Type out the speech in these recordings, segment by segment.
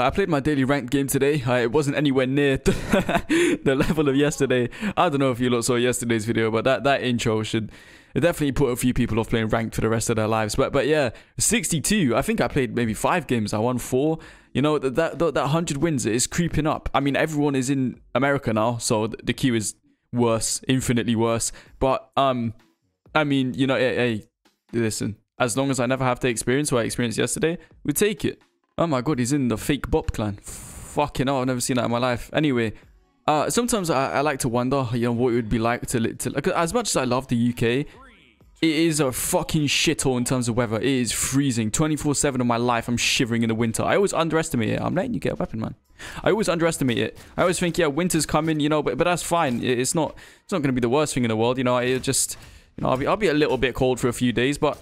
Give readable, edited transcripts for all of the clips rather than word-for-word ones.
I played my daily ranked game today. It wasn't anywhere near the level of yesterday. I don't know if you lot saw yesterday's video, but that intro should definitely put a few people off playing ranked for the rest of their lives. But yeah, 62. I think I played maybe 5 games. I won 4. You know, that 100 wins is creeping up. I mean, everyone is in America now, so the queue is worse, infinitely worse. But, I mean, you know, hey, listen. As long as I never have to experience what I experienced yesterday, we take it. Oh my god, he's in the fake Bop clan. Fucking hell, I've never seen that in my life. Anyway, sometimes I like to wonder, you know, what it would be like to as much as I love the UK, it is a fucking shithole in terms of weather. It is freezing 24/7 of my life. I'm shivering in the winter. I always underestimate it. I'm letting you get a weapon, man. I always underestimate it. I always think, yeah, winter's coming, you know, but that's fine. It's not going to be the worst thing in the world, you know. It just, you know, I'll be a little bit cold for a few days, but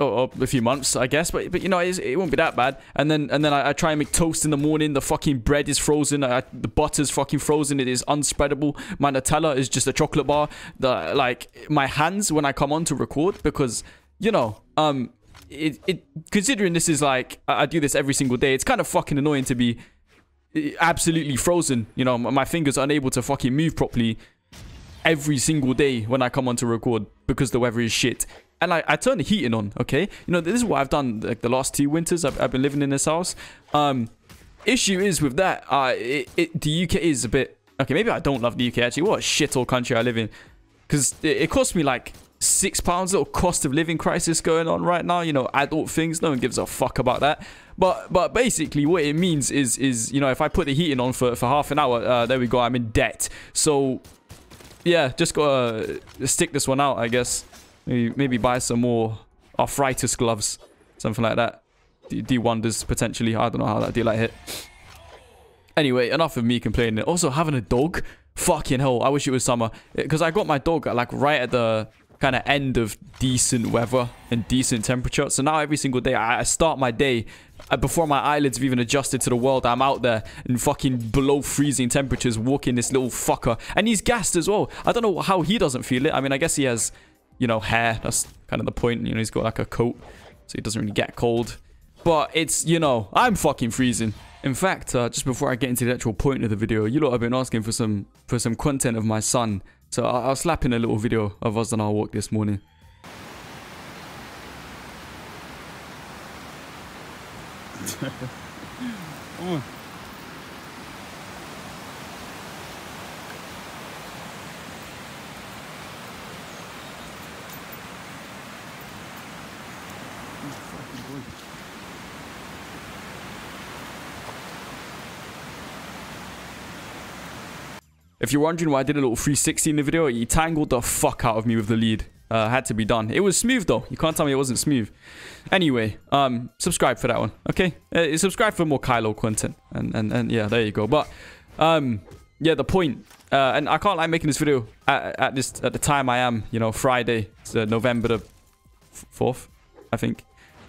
or a few months, I guess, but you know, it won't be that bad. And then I try and make toast in the morning. The fucking bread is frozen. The butter's fucking frozen. It is unspreadable. My Nutella is just a chocolate bar. Like my hands when I come on to record, because you know, it considering this is like I do this every single day. It's kind of fucking annoying to be absolutely frozen. You know, my fingers are unable to fucking move properly every single day when I come on to record because the weather is shit. And I turn the heating on, okay? You know, this is what I've done like the last 2 winters. I've been living in this house. Issue is with that, the UK is a bit... Okay, maybe I don't love the UK, actually. What a shithole country I live in. Because it cost me like £6, little cost of living crisis going on right now. You know, adult things. No one gives a fuck about that. But basically what it means is you know, if I put the heating on for half an hour, there we go, I'm in debt. So, yeah, just gotta stick this one out, I guess. Maybe buy some more arthritis gloves, something like that. D wonders potentially. I don't know how that deal I hit. Anyway, enough of me complaining. Also, having a dog, fucking hell. I wish it was summer, because I got my dog like right at the kind of end of decent weather and decent temperature. So now every single day I start my day before my eyelids have even adjusted to the world. I'm out there in fucking below freezing temperatures, walking this little fucker, and he's gassed as well. I don't know how he doesn't feel it. I mean, I guess he has, you know, hair. That's kind of the point. You know, he's got like a coat, so he doesn't really get cold. But it's, you know, I'm fucking freezing. In fact, just before I get into the actual point of the video, you lot have been asking for some content of my son. So I'll slap in a little video of us on our walk this morning. Come on. If you're wondering why I did a little 360 in the video, he tangled the fuck out of me with the lead. Had to be done. It was smooth though. You can't tell me it wasn't smooth. Anyway, subscribe for that one, okay? Subscribe for more Kylo content. And yeah, there you go. But yeah, the point. And I can't like making this video at the time I am. You know, Friday, November the 4th, I think.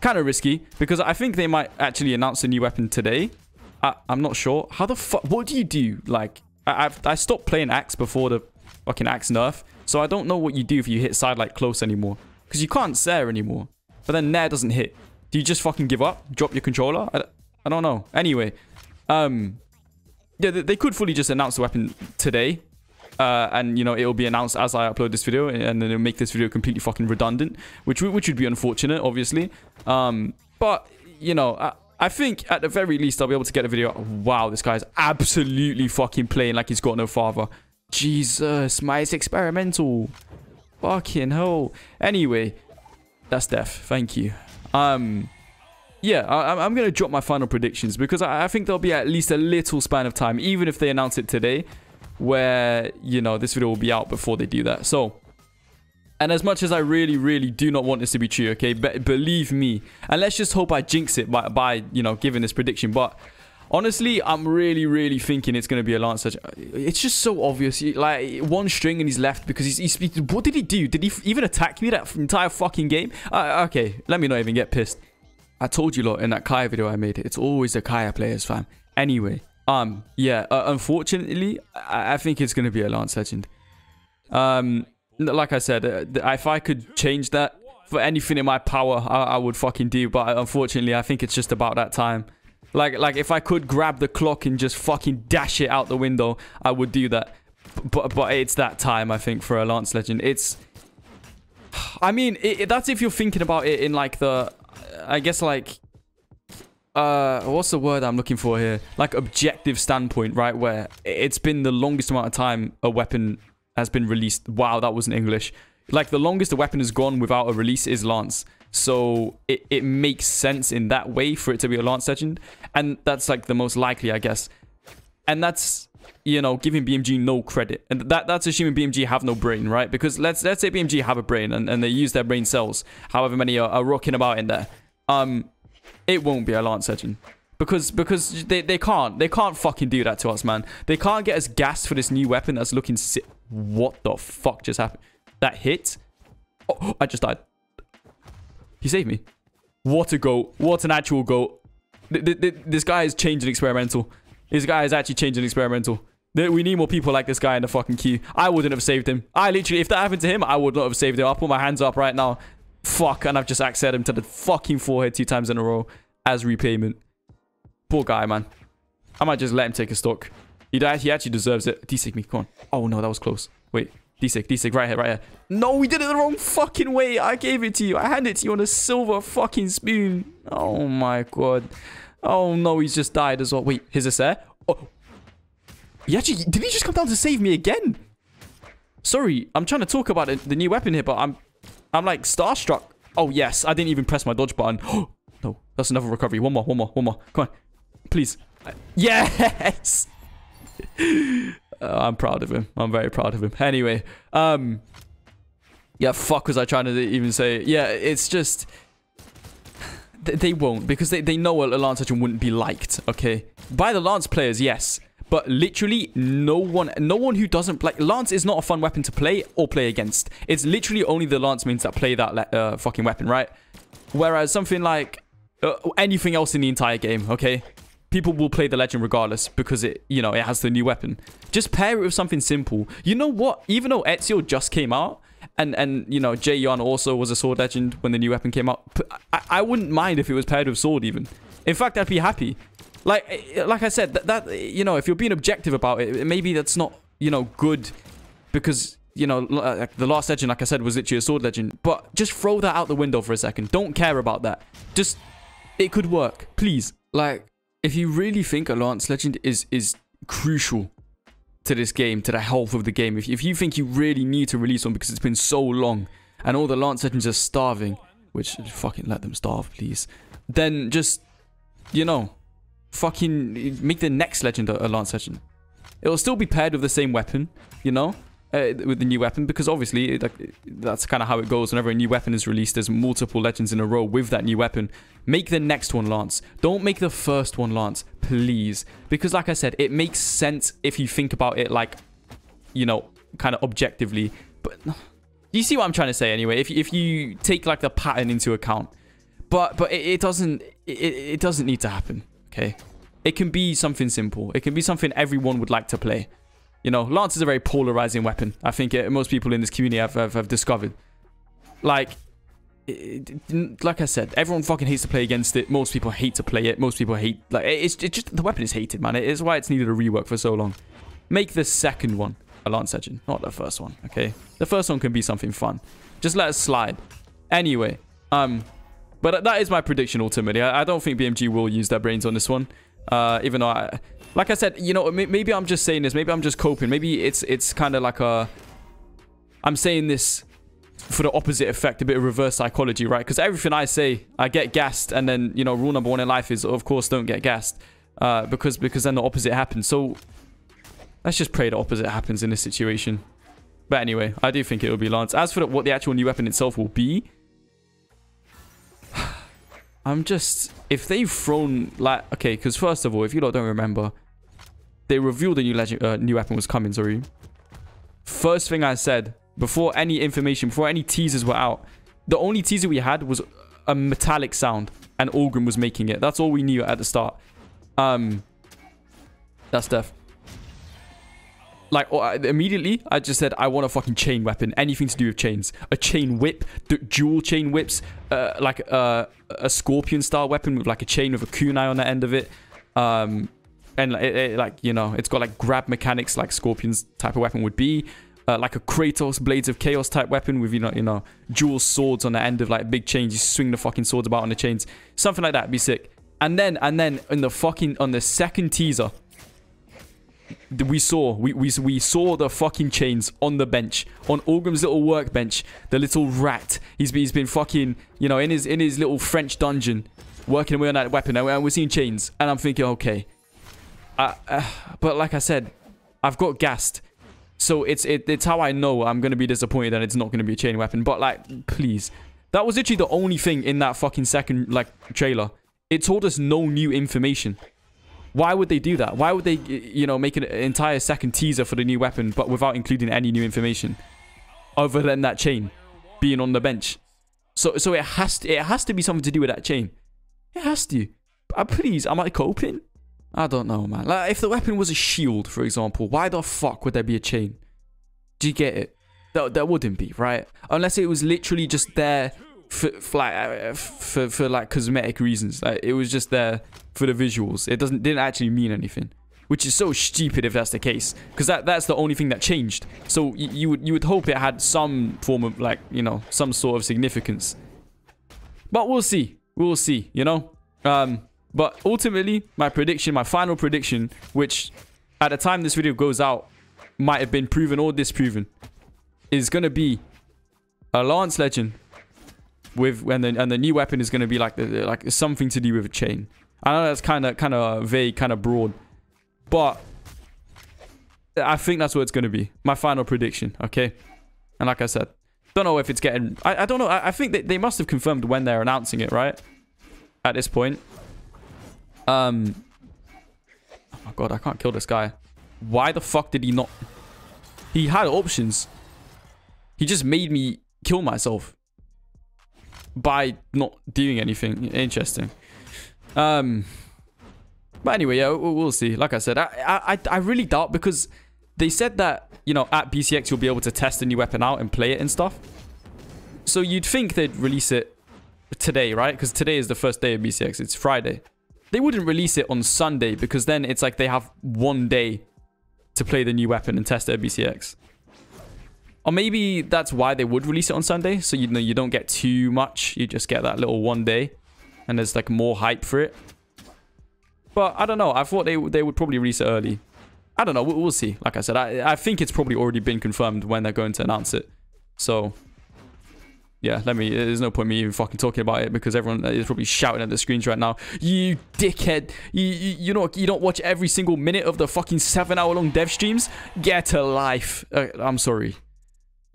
Kind of risky, because I think they might actually announce a new weapon today. I'm not sure. How the fuck? What do you do? Like, I stopped playing Axe before the fucking Axe nerf, so I don't know what you do if you hit sidelight close anymore, because you can't Nair anymore. But then Nair doesn't hit. Do you just fucking give up? Drop your controller? I don't know. Anyway, yeah, they could fully just announce the weapon today, and you know, it'll be announced as I upload this video, and then it'll make this video completely fucking redundant, which would be unfortunate, obviously. But you know. I think at the very least I'll be able to get a video. Wow, this guy's absolutely fucking playing like he's got no father. Jesus, my, it's experimental. Fucking hell. Anyway, that's death. Thank you. Yeah, I'm going to drop my final predictions, because I think there'll be at least a little span of time, even if they announce it today, where, you know, this video will be out before they do that. So... And as much as I really, really do not want this to be true, okay, believe me. And let's just hope I jinx it by you know, giving this prediction. But honestly, I'm really, really thinking it's going to be a Lancer. It's just so obvious. Like, one string and he's left because he's... What did he do? Did he even attack me that entire fucking game? Okay, let me not even get pissed. I told you lot in that Kaya video I made, it's always the Kaya players, fam. Anyway, yeah, unfortunately, I think it's going to be a Lance Legend. Like I said, if I could change that for anything in my power, I would fucking do. But unfortunately, I think it's just about that time. Like if I could grab the clock and just fucking dash it out the window, I would do that. But it's that time, I think, for a Lance Legend. It's... I mean, that's if you're thinking about it in, like, the... I guess, like... what's the word I'm looking for here? Like, objective standpoint, right? Where it's been the longest amount of time a weapon has been released. Wow, that wasn't English. Like, the longest a weapon has gone without a release is Lance. So, it makes sense in that way for it to be a Lance Legend. And that's, like, the most likely, I guess. And that's... you know, giving BMG no credit. And that's assuming BMG have no brain, right? Because let's say BMG have a brain and they use their brain cells, however many are rocking about in there. It won't be a Lance Legend. Because they can't fucking do that to us, man. They can't get us gassed for this new weapon that's looking sick. What the fuck just happened? That hit? Oh, I just died. He saved me. What a goat. What an actual goat. This guy is changing experimental. This guy is actually changing experimental. We need more people like this guy in the fucking queue. I wouldn't have saved him. I literally, if that happened to him, I would not have saved him. I'll put my hands up right now. Fuck, and I've just axed him to the fucking forehead 2 times in a row as repayment. Poor guy, man. I might just let him take a stock. He died. He actually deserves it. D-sig me, come on. Oh no, that was close. Wait, D-sig, D-sig, right here, right here. No, we did it the wrong fucking way. I gave it to you. I handed it to you on a silver fucking spoon. Oh my god. Oh no, he's just died as well. Wait, his Acer? Oh, he actually did. He just come down to save me again? Sorry, I'm trying to talk about the new weapon here, but I'm like starstruck. Oh yes, I didn't even press my dodge button. Oh no, that's another recovery. One more. Come on, please. Yes. I'm proud of him. I'm very proud of him. Anyway, yeah. Fuck, was I trying to even say? Yeah, it's just. They won't, because they know a Lance Legend wouldn't be liked, okay? By the Lance players, yes. But literally, no one who doesn't... like, Lance is not a fun weapon to play or play against. It's literally only the Lance mains that play that fucking weapon, right? Whereas something like... anything else in the entire game, okay? People will play the Legend regardless, because it, you know, it has the new weapon. Just pair it with something simple. You know what? Even though Ezio just came out... And you know, Jay Yon also was a Sword Legend when the new weapon came out. I wouldn't mind if it was paired with Sword even. In fact, I'd be happy. Like I said, that you know, if you're being objective about it, maybe that's not, you know, good. Because, you know, the last Legend, like I said, was literally a Sword Legend. But just throw that out the window for a second. Don't care about that. Just, it could work. Please. Like, if you really think a Lance Legend is crucial to this game, to the health of the game, if you think you really need to release one because it's been so long and all the Lance Legends are starving, which fucking let them starve, please, then just, you know, fucking make the next Legend a Lance Legend. It'll still be paired with the same weapon, you know, with the new weapon, because obviously that's kind of how it goes. Whenever a new weapon is released, there's multiple Legends in a row with that new weapon. Make the next one Lance. Don't make the first one Lance, please, because like I said, it makes sense if you think about it, like, you know, kind of objectively. But you see what I'm trying to say anyway, if you take like the pattern into account. But it doesn't need to happen, okay? It can be something simple. It can be something everyone would like to play. You know, Lance is a very polarizing weapon. I think most people in this community have discovered. Like I said, everyone fucking hates to play against it. Most people hate to play it. Most people hate... like, it's just... the weapon is hated, man. It's why it's needed a rework for so long. Make the second one a Lance Legend, not the first one, okay? The first one can be something fun. Just let us slide. Anyway, but that is my prediction ultimately. I don't think BMG will use their brains on this one. Even though I... like I said, you know, maybe I'm just saying this. Maybe I'm just coping. Maybe it's kind of like a... I'm saying this for the opposite effect, a bit of reverse psychology, right? Because everything I say, I get gassed. And then, you know, rule number one in life is, of course, don't get gassed. Because then the opposite happens. So let's just pray the opposite happens in this situation. But anyway, I do think it will be Lance. As for what the actual new weapon itself will be... I'm just... if they've thrown... like, okay, because first of all, if you lot don't remember... they revealed a new weapon was coming, sorry. First thing I said, before any information, before any teasers were out, the only teaser we had was a metallic sound, and Orgrim was making it. That's all we knew at the start. That's death. Like, immediately, I just said, I want a fucking chain weapon. Anything to do with chains. A chain whip, dual chain whips, a scorpion-style weapon with, like, a chain with a kunai on the end of it. And, like, you know, it's got, like, grab mechanics, like Scorpion's type of weapon would be. Like a Kratos Blades of Chaos type weapon with, you know, dual swords on the end of, like, big chains. You swing the fucking swords about on the chains. Something like that would be sick. And then in the fucking, on the second teaser, we saw the fucking chains on the bench, on Orgrim's little workbench. The little rat, he's been fucking, you know, in his little French dungeon, working away on that weapon, and we're seeing chains. And I'm thinking, okay, but like I said, I've got gassed, so it's how I know I'm gonna be disappointed and it's not gonna be a chain weapon. But like, please, that was literally the only thing in that fucking second, like, trailer. It told us no new information. Why would they do that? Why would they, you know, make an entire second teaser for the new weapon, but without including any new information other than that chain being on the bench? So it has to be something to do with that chain. It has to. Please, am I coping? I don't know, man. Like, if the weapon was a shield, for example, why the fuck would there be a chain? Do you get it? There wouldn't be, right? Unless it was literally just there for like cosmetic reasons. Like, it was just there for the visuals. It didn't actually mean anything, which is so stupid if that's the case, because that's the only thing that changed. So you would hope it had some form of, like, you know, some sort of significance. But we'll see, you know. But ultimately, my final prediction, which at the time this video goes out might have been proven or disproven, is gonna be a Lance Legend with, and the new weapon is going to be like something to do with a chain. I know that's kind of vague, kind of broad, but I think that's what it's going to be. My final prediction, okay? And like I said, don't know if it's getting. I don't know. I think they must have confirmed when they're announcing it, right? At this point. Oh my god, I can't kill this guy. Why the fuck did he not? He had options. He just made me kill myself by not doing anything interesting. But anyway, yeah, we'll see. Like I said, I really doubt, because they said that, you know, at BCX you'll be able to test a new weapon out and play it and stuff. So you'd think they'd release it today, right? Because today is the first day of BCX. It's Friday. They wouldn't release it on Sunday, because then it's like they have 1 day to play the new weapon and test it at BCX. Or maybe that's why they would release it on Sunday, so, you know, you don't get too much. You just get that little 1 day, and there's, like, more hype for it. But I don't know. I thought they would probably release it early. I don't know. We'll see. Like I said, I think it's probably already been confirmed when they're going to announce it. So, yeah, there's no point in me even fucking talking about it, because everyone is probably shouting at the screens right now. You dickhead. You don't watch every single minute of the fucking 7-hour-long dev streams? Get a life. I'm sorry.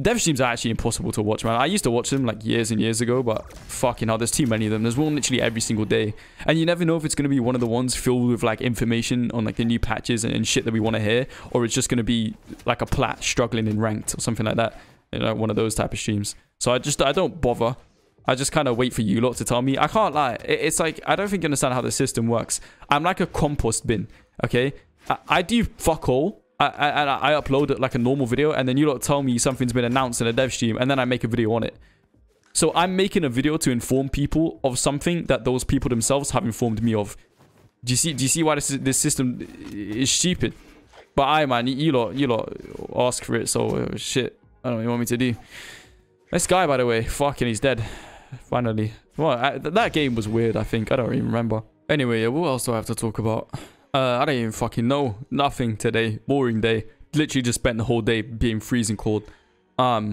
Dev streams are actually impossible to watch, man. I used to watch them, like, years and years ago, but fucking hell, there's too many of them. There's one literally every single day. And you never know if it's going to be one of the ones filled with, like, information on, like, the new patches and shit that we want to hear, or it's just going to be, like, a plat struggling in ranked or something like that. You know, one of those type of streams. So I don't bother. I just kind of wait for you lot to tell me. I can't lie. It's like, I don't think you understand how the system works. I'm like a compost bin, okay? I do fuck all. I upload it like a normal video, and then you lot tell me something's been announced in a dev stream, and then I make a video on it. So I'm making a video to inform people of something that those people themselves have informed me of. Do you see why this system is stupid? But man, you lot ask for it, so shit. I don't know what you want me to do. This guy, by the way, fucking, he's dead. Finally. Well, that game was weird, I think. I don't even remember. Anyway, what else do I have to talk about? I don't even fucking know. Nothing today. Boring day. Literally just spent the whole day being freezing cold. I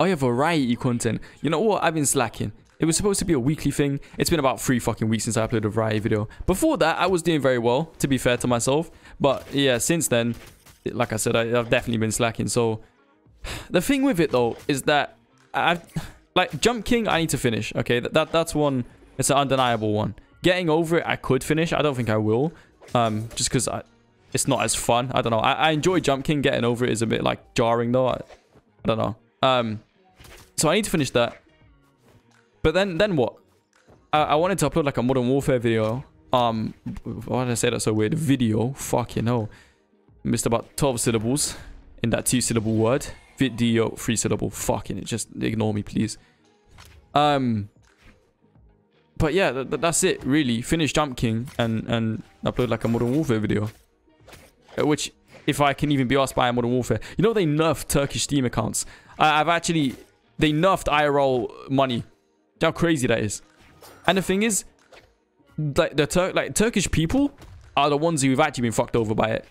have variety content. You know what? I've been slacking. It was supposed to be a weekly thing. It's been about 3 fucking weeks since I uploaded a variety video. Before that, I was doing very well, to be fair to myself. But yeah, since then, like I said, I've definitely been slacking. So the thing with it, though, is that like, Jump King, I need to finish. Okay, that's one. It's an undeniable one. Getting Over It, I could finish. I don't think I will. Just because it's not as fun. I don't know. I enjoy Jump King. Getting Over It is a bit, like, jarring, though. I don't know. So I need to finish that. But then what? I wanted to upload, like, a Modern Warfare video. Why did I say that so weird? Video. Fucking hell. Missed about 12 syllables in that 2-syllable word. Video, 3-syllable. Fucking, just ignore me, please. But yeah, that's it, really. Finish Jump King and upload like a Modern Warfare video. Which, if I can even be asked by Modern Warfare. You know, they nerfed Turkish Steam accounts. I've actually... They nerfed IRL money. How crazy that is. And the thing is, like, Turkish people are the ones who've actually been fucked over by it.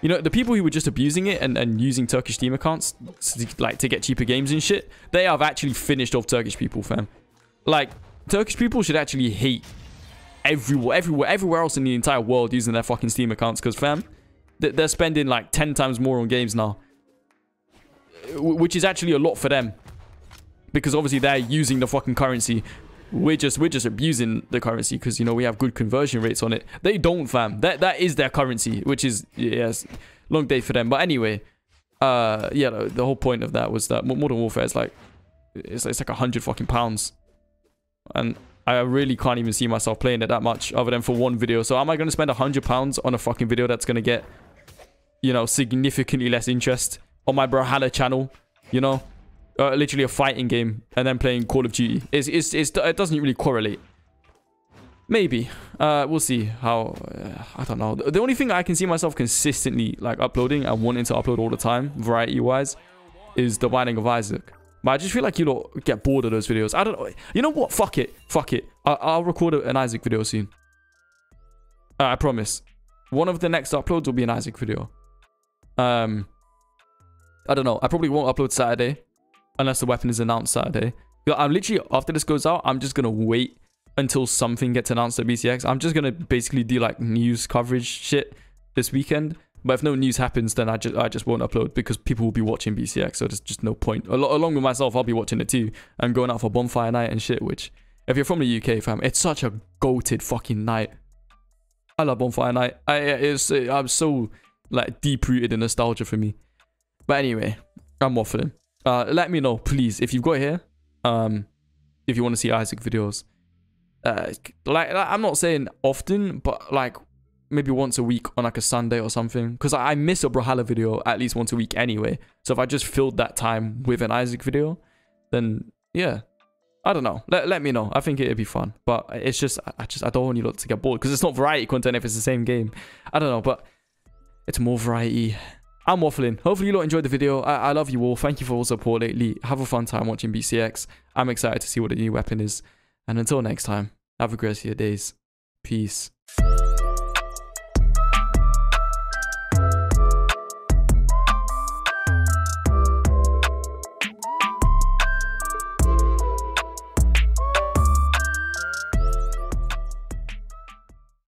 You know, the people who were just abusing it and using Turkish Steam accounts to get cheaper games and shit, they have actually finished off Turkish people, fam. Like, Turkish people should actually hate everywhere else in the entire world using their fucking Steam accounts, because, fam, they're spending like 10 times more on games now. Which is actually a lot for them. Because obviously they're using the fucking currency. We're just abusing the currency because, you know, we have good conversion rates on it. They don't, fam. That is their currency, which is, yes, long day for them. But anyway, yeah, the whole point of that was that Modern Warfare is like, it's like £100 fucking pounds. And I really can't even see myself playing it that much other than for one video. So am I going to spend £100 on a fucking video that's going to get, you know, significantly less interest on my Brawlhalla channel, you know? Literally a fighting game and then playing Call of Duty. It doesn't really correlate. Maybe. We'll see how... I don't know. The only thing I can see myself consistently like uploading and wanting to upload all the time, variety-wise, is The Binding of Isaac. But I just feel like you lot get bored of those videos. I don't know. You know what? Fuck it. Fuck it. I'll record an Isaac video soon. I promise. One of the next uploads will be an Isaac video. I don't know. I probably won't upload Saturday. Unless the weapon is announced Saturday. I'm literally, after this goes out, I'm just going to wait until something gets announced at BCX. I'm just going to basically do like news coverage shit this weekend. But if no news happens, then I just won't upload because people will be watching BCX. So there's just no point. Along with myself, I'll be watching it too. I'm going out for bonfire night and shit, which if you're from the UK, fam, it's such a goated fucking night. I love bonfire night. I'm so like deep-rooted in nostalgia for me. But anyway, I'm waffling. Let me know, please, if you've got here, if you want to see Isaac videos. I'm not saying often, but like maybe once a week on like a Sunday or something. Because I miss a Brawlhalla video at least once a week anyway. So if I just filled that time with an Isaac video, then yeah, I don't know. Let me know. I think it'd be fun. But it's just, I don't want you lot to get bored. Because it's not variety content if it's the same game. I don't know, but it's more variety. I'm waffling. Hopefully you lot enjoyed the video. I love you all. Thank you for all support lately. Have a fun time watching BCX. I'm excited to see what the new weapon is. And until next time, have a great rest of your days. Peace.